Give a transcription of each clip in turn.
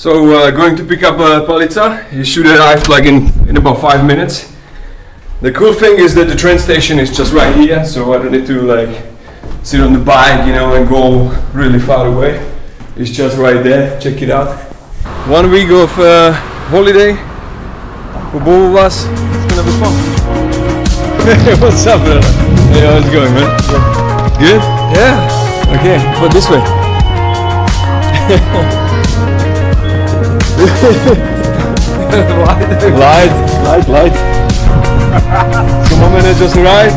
So going to pick up Palitza. He should arrive like in about 5 minutes. The cool thing is that the train station is just right here, so I don't need to like sit on the bike, you know, and go really far away. It's just right there. Check it out. 1 week of holiday for both of us. It's gonna be fun. What's up, brother? Hey, how's it going, man? Good? Yeah. Okay. But this way. light. Someone minute just arrived.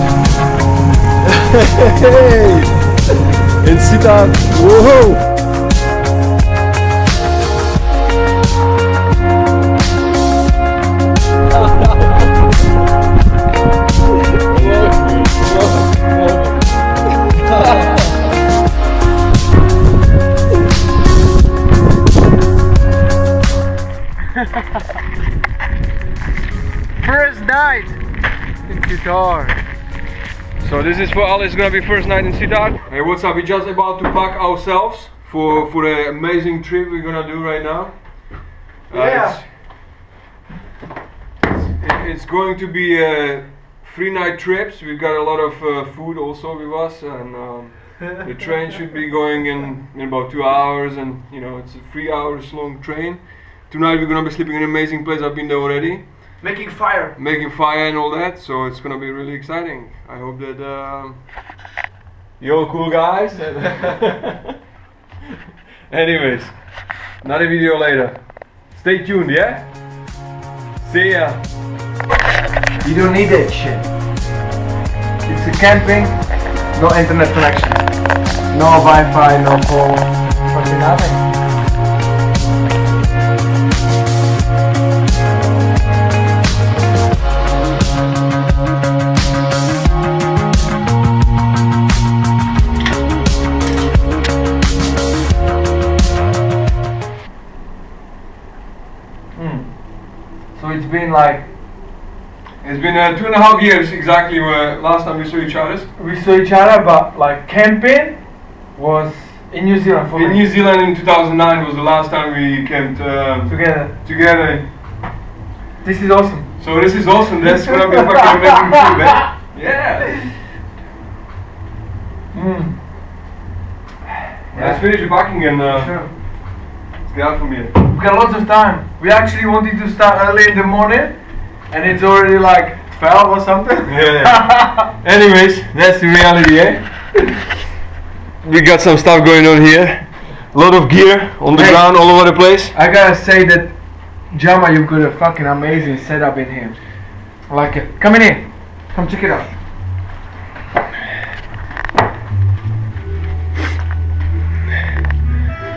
Hey, and sit up. Whoa. First night in Sitar. So this is for Ali. It's gonna be first night in Sitar. Hey, what's up? We're just about to pack ourselves for the amazing trip we're gonna do right now. Yeah. It's going to be a 3-night trip. We've got a lot of food also with us, and the train should be going in about 2 hours, and you know it's a 3 hours long train. Tonight we're gonna be sleeping in an amazing place. I've been there already. Making fire and all that. So it's gonna be really exciting. I hope that you're all cool guys. Anyways, another video later. Stay tuned, yeah? See ya. You don't need that shit. It's a camping, no internet connection, no Wi-Fi, no phone, fucking nothing. It's been 2.5 years exactly where last time we saw each other. But like camping was in New Zealand for me. In New Zealand in 2009 was the last time we camped together. This is awesome. So this is awesome. That's gonna be fucking amazing too, man. Yeah. Mm. Yeah. Let's finish the packing and sure. Get out from here. We got lots of time. We actually wanted to start early in the morning. And it's already like 12 or something. Yeah. Anyways, that's the reality, eh? We got some stuff going on here. A lot of gear on the ground, all over the place. I gotta say that, Jama, you've got a fucking amazing setup in here. I like it. Come in. Come check it out.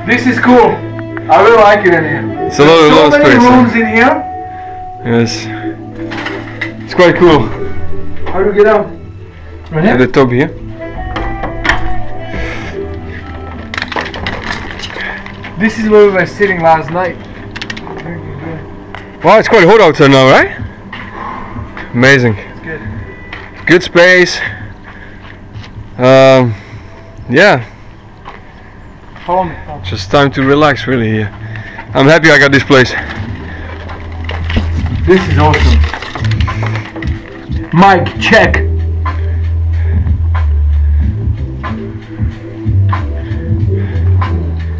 This is cool. I really like it in here. It's a lot of space. So many rooms in here. Yes. It's quite cool. How do we get out? Right here? At the top here. This is where we were sitting last night. Wow, it's quite hot outside now, right? Amazing. It's good. Good space. Yeah. Follow me. Just time to relax, really. Here. I'm happy I got this place. This is awesome. Mike, check.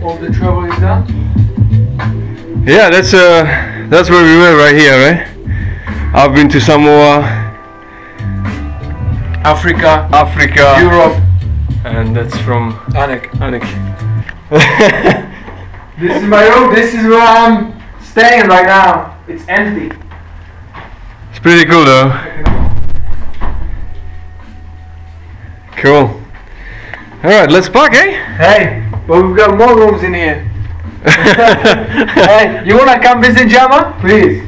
All the trouble is done? Yeah, that's where we were right here, right? I've been to Samoa, Africa, Europe, and that's from Anik. This is my room. This is where I'm staying right now. It's empty. It's pretty cool though. Cool. Alright, let's pack, eh? Hey, but we've got more rooms in here. Hey, you wanna come visit Jama? Please.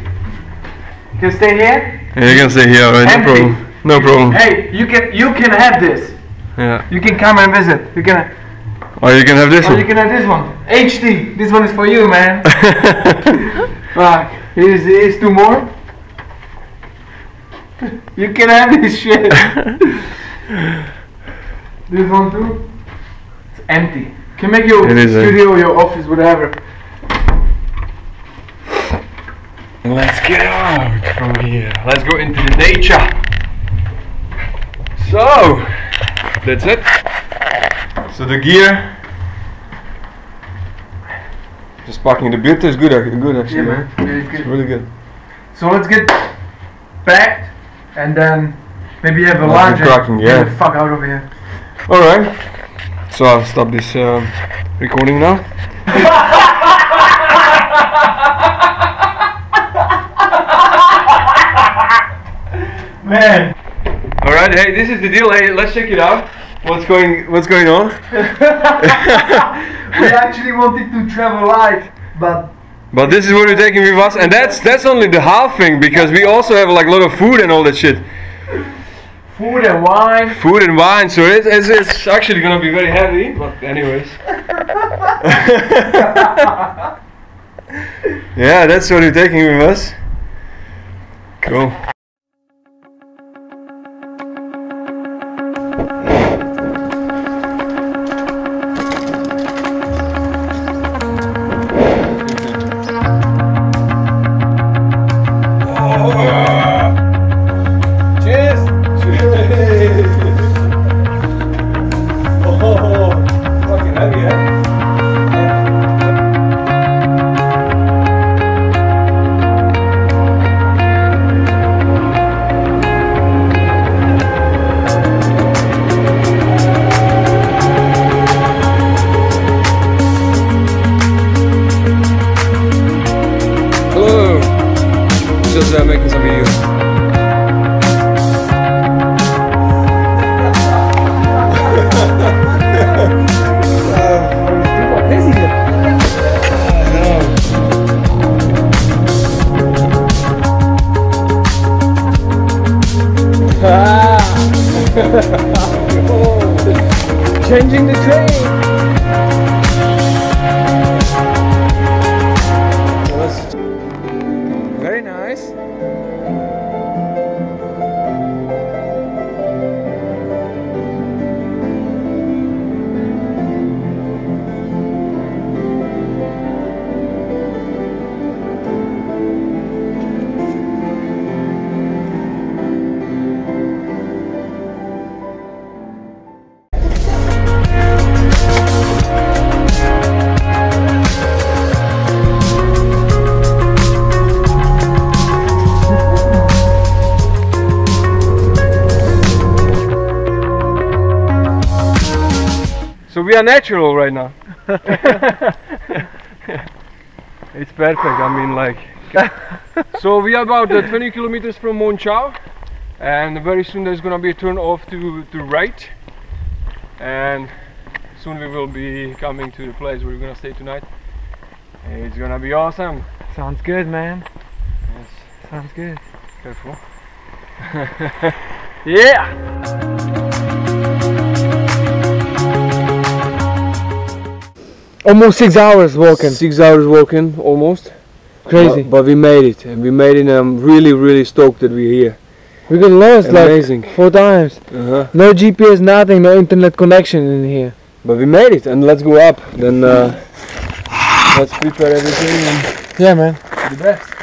You can stay here? Yeah, you can stay here, alright, no problem. No problem. Hey, you can have this. Yeah. You can come and visit. You can. Or you can have this one. You can have this one. HD, this one is for you, man. Fuck. Here's 2 more. You can have this shit. This one too? It's empty. You can make your studio, your office, whatever. Let's get out from here. Let's go into the nature. So, that's it. So the gear. Just parking the beer is good, actually, man. It's really good. So let's get packed and then maybe have a lunch and get the fuck out of here. Alright. So I'll stop this recording now. Man. Alright, hey, this is the deal. Hey, let's check it out. What's going on? We actually wanted to travel light, but this is what we're taking with us, and that's only the half thing, because we also have like a lot of food and all that shit. Food and wine. Food and wine, so it's actually gonna be very heavy. But anyways. Yeah, that's what we're taking with us. Cool. Changing the train. Very nice. We are natural right now. It's perfect, I mean, like. So we are about 20 kilometers from Monschau, and very soon there's gonna be a turn off to right, and soon we will be coming to the place where we're gonna stay tonight. It's gonna be awesome. Sounds good, man. Yes. Sounds good. Careful. Yeah. Almost 6 hours walking. 6 hours walking, almost. Crazy. But we made it, and and I'm really, really stoked that we're here. We got lost like 4 times. Uh-huh. No GPS, nothing, no internet connection in here. But we made it, and let's go up. Then let's prepare everything. And yeah, man. The best.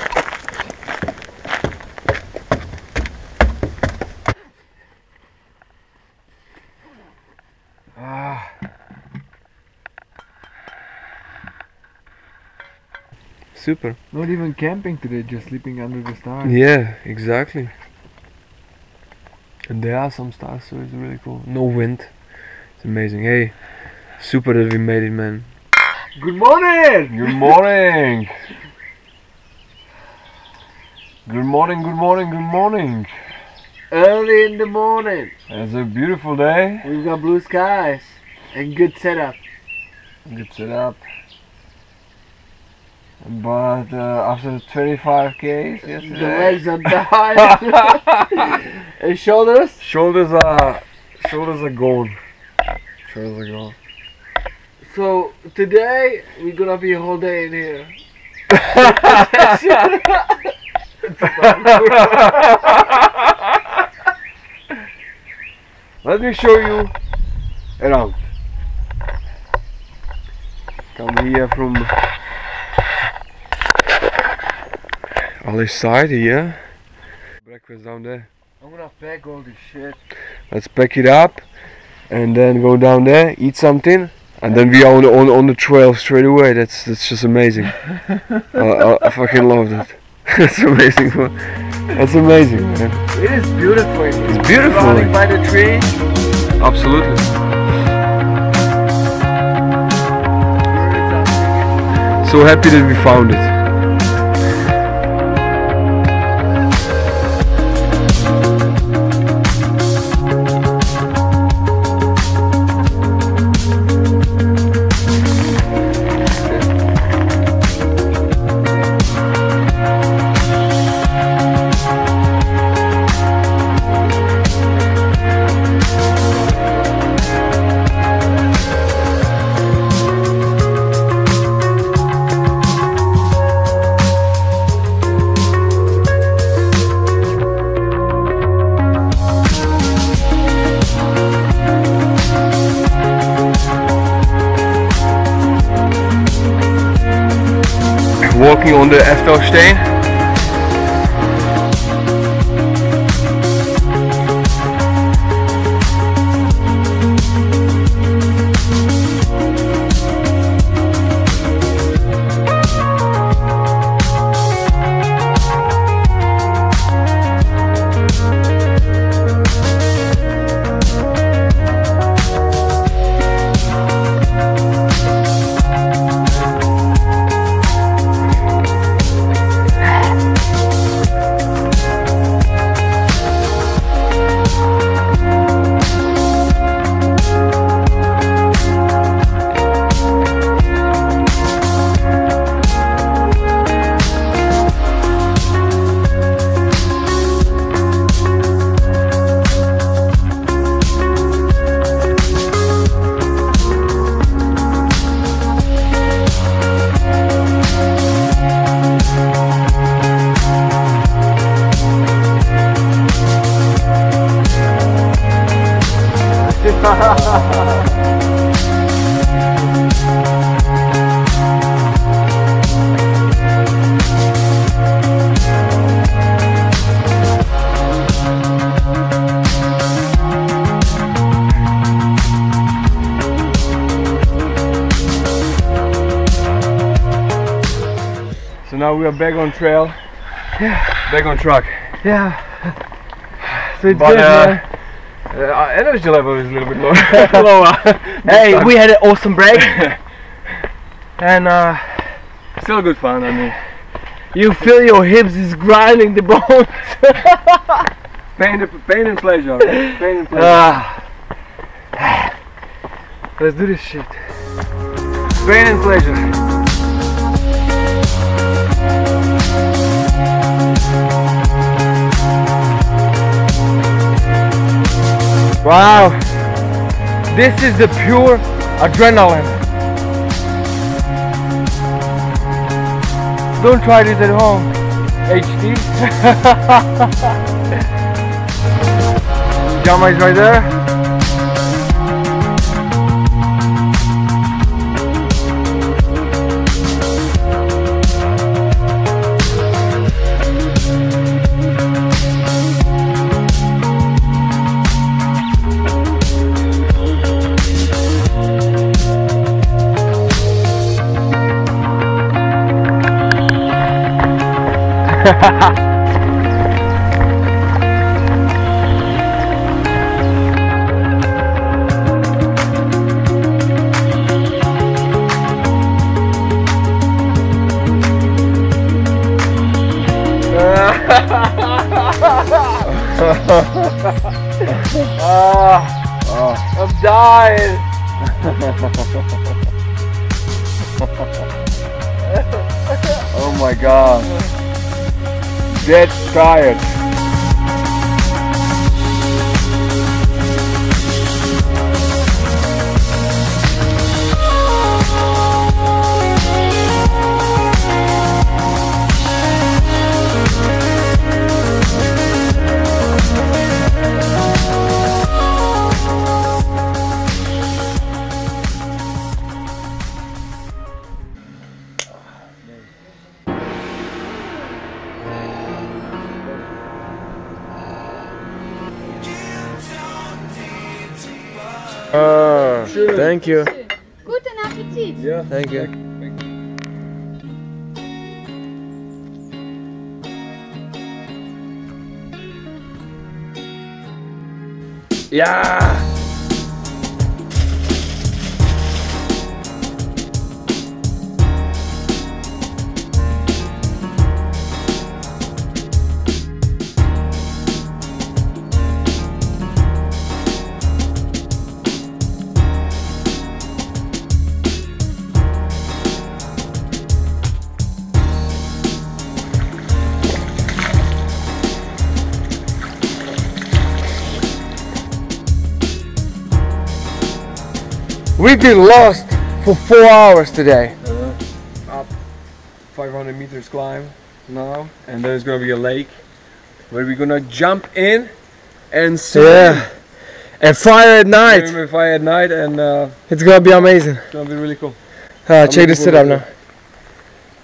Super. Not even camping today, just sleeping under the stars. Yeah, exactly. And there are some stars, so it's really cool. No wind. It's amazing. Hey, super that we made it, man. Good morning! Good morning! Good morning, good morning, good morning. Early in the morning. It's a beautiful day. We've got blue skies and good setup. Good setup. But after 25 km yesterday, the legs are tired. And shoulders? Shoulders are gone. Shoulders are gone. So today we're gonna be a whole day in here. Let me show you around. Come here from on this side here. Breakfast down there. I'm gonna pack all this shit. Let's pack it up and then go down there, eat something, and then we are on the trail straight away. That's just amazing. I fucking love that. That's amazing. That's amazing, man. It is beautiful. It's beautiful. Running by the tree. Absolutely. So happy that we found it. Walking on the Eifelsteig. So now we are back on trail. Yeah. Back on track. Yeah. So it's good, man. Our energy level is a little bit lower. Hey, we had an awesome break. And still good fun, I mean. You feel your hips is grinding the bones. pain and pleasure. Pain and pleasure. Let's do this shit. Pain and pleasure. Wow, this is the pure adrenaline. Don't try this at home, HD. Jama is right there. I'm dying. Oh my god. Dead tired. Thank you. Guten Appetit. Yeah. Thank you. Yeah. We've been lost for 4 hours today. Up 500 meters climb now, and there's gonna be a lake where we're gonna jump in and swim. Yeah. And fire at night. Fire at night, and it's gonna be amazing. It's gonna be really cool. Check this setup now.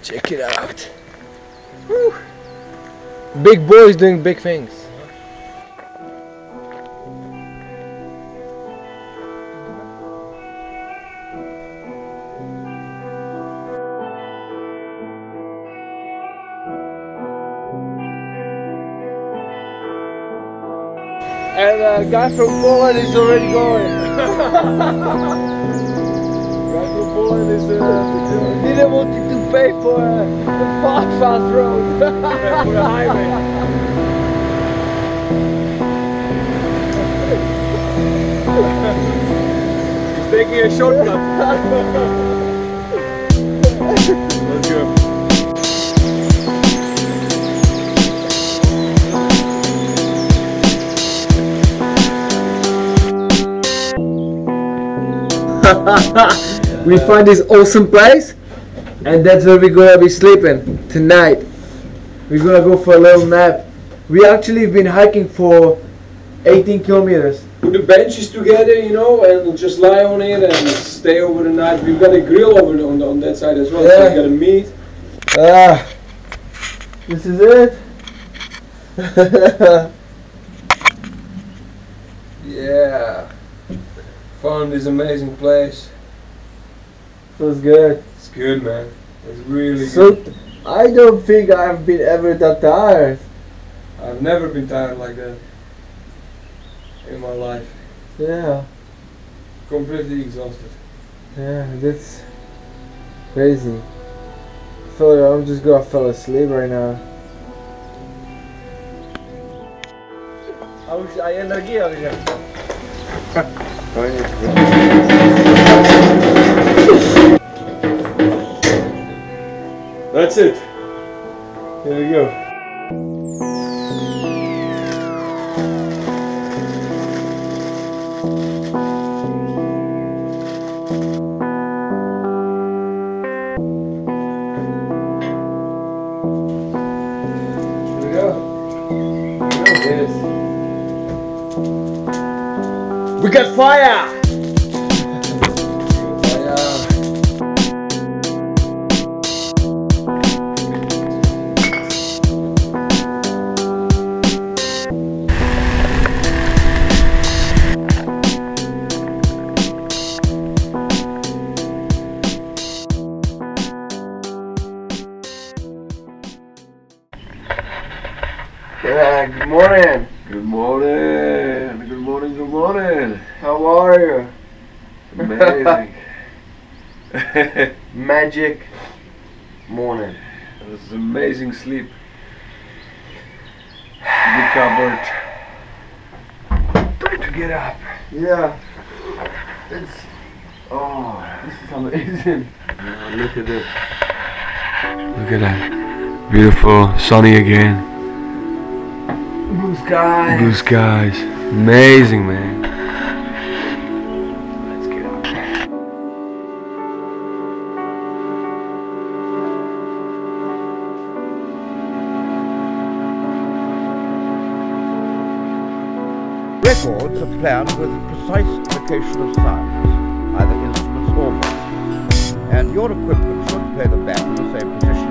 Check it out. Woo. Big boys doing big things. And guys from Poland is already going. Guys from Poland is didn't want to pay for the fast road. For the highway. He's taking a shortcut. Let's go. We find this awesome place, and that's where we're gonna be sleeping tonight. We're gonna go for a little nap. We actually have been hiking for 18 kilometers. Put the benches together, you know, and just lie on it and stay over the night. We've got a grill over on that side as well, yeah. So we got a meat. This is it. Yeah. Found this amazing place. Feels good. It's good, man. It's really good. I don't think I've been ever that tired. I've never been tired like that in my life. Yeah. Completely exhausted. Yeah, that's crazy. I feel like I'm just gonna fall asleep right now. How is the energy over here? That's it. Here we go. Here we go. Here we go. We got fire! Yeah, good morning! Good morning! Good morning, good morning! How are you? Amazing! Magic morning! It was amazing sleep. Recovered. Time to get up! Yeah! It's... Oh, this is amazing! Oh, look at this! Look at that! Beautiful, sunny again! Blue skies. Blue skies. Amazing, man. Let's get up. Records are planned with precise location of sounds, either instruments or voices, and your equipment should play them back in the same positions.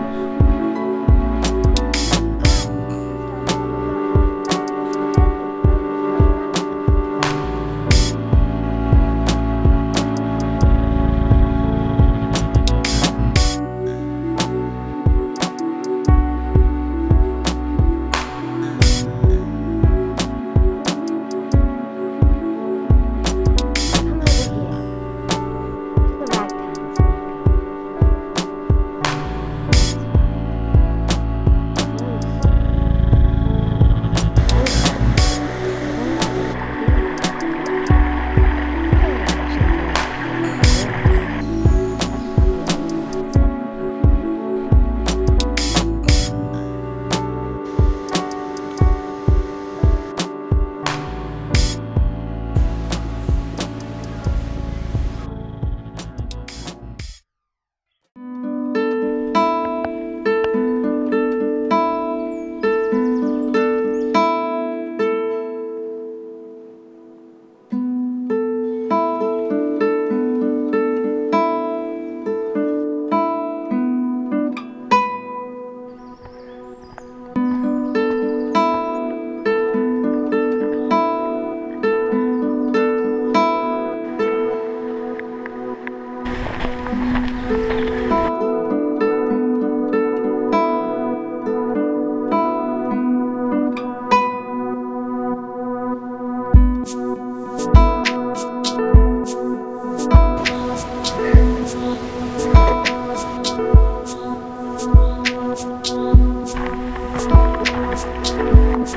The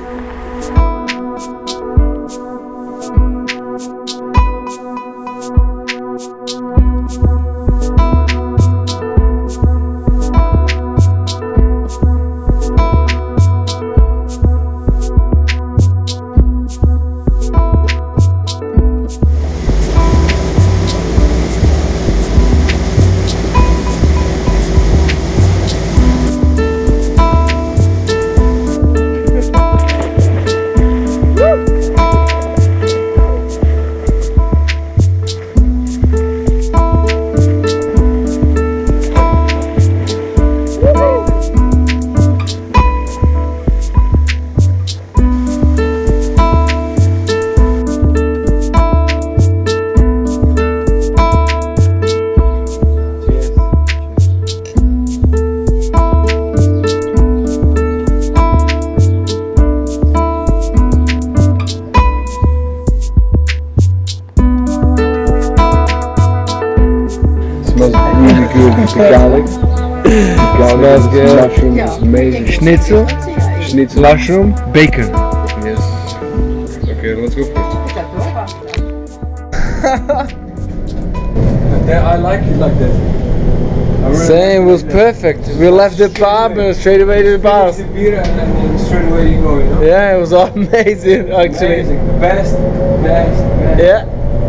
garlic, the mushroom is amazing. Schnitzel, mushroom, bacon. Yes. Okay, let's go first. Yeah, I like it like that. Really same, was perfect. We left the pub and straight away to the bar. The beer and then straight away you go. You know? Yeah, it was amazing actually. Amazing. The best. Yeah,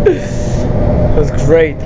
it was great.